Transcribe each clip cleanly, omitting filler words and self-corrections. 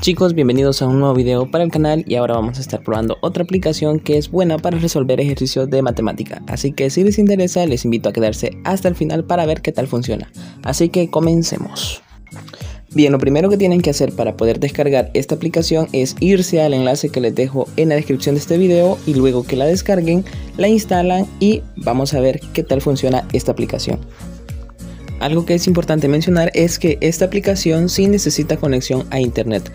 Chicos, bienvenidos a un nuevo video para el canal y ahora vamos a estar probando otra aplicación que es buena para resolver ejercicios de matemática, así que si les interesa les invito a quedarse hasta el final para ver qué tal funciona, así que comencemos. Bien, lo primero que tienen que hacer para poder descargar esta aplicación es irse al enlace que les dejo en la descripción de este video y luego que la descarguen, la instalan y vamos a ver qué tal funciona esta aplicación. Algo que es importante mencionar es que esta aplicación sí necesita conexión a internet.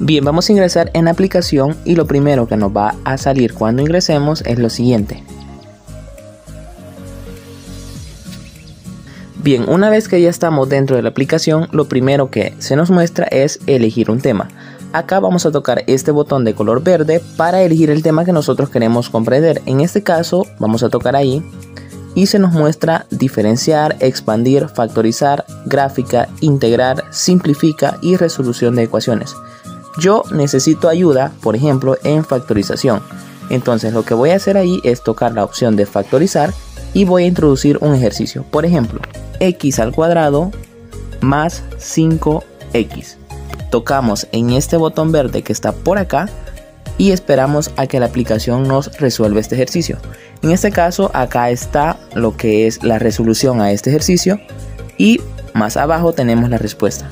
Bien, vamos a ingresar en la aplicación y lo primero que nos va a salir cuando ingresemos es lo siguiente. Bien, una vez que ya estamos dentro de la aplicación, lo primero que se nos muestra es elegir un tema. Acá vamos a tocar este botón de color verde para elegir el tema que nosotros queremos comprender. En este caso, vamos a tocar ahí. Y se nos muestra diferenciar, expandir, factorizar, gráfica, integrar, simplifica y resolución de ecuaciones. Yo necesito ayuda, por ejemplo, en factorización. Entonces lo que voy a hacer ahí es tocar la opción de factorizar y voy a introducir un ejercicio. Por ejemplo, x al cuadrado más 5x. Tocamos en este botón verde que está por acá y esperamos a que la aplicación nos resuelva este ejercicio. En este caso acá está lo que es la resolución a este ejercicio y más abajo tenemos la respuesta.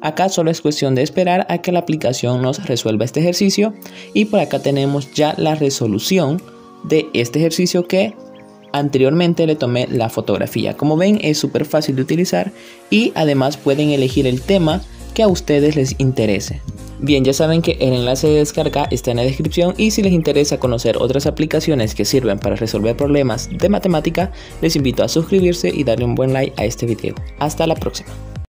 Acá solo es cuestión de esperar a que la aplicación nos resuelva este ejercicio y por acá tenemos ya la resolución de este ejercicio que anteriormente le tomé la fotografía. Como ven, es súper fácil de utilizar y además pueden elegir el tema que a ustedes les interese. Bien, ya saben que el enlace de descarga está en la descripción y si les interesa conocer otras aplicaciones que sirven para resolver problemas de matemática, les invito a suscribirse y darle un buen like a este video. Hasta la próxima.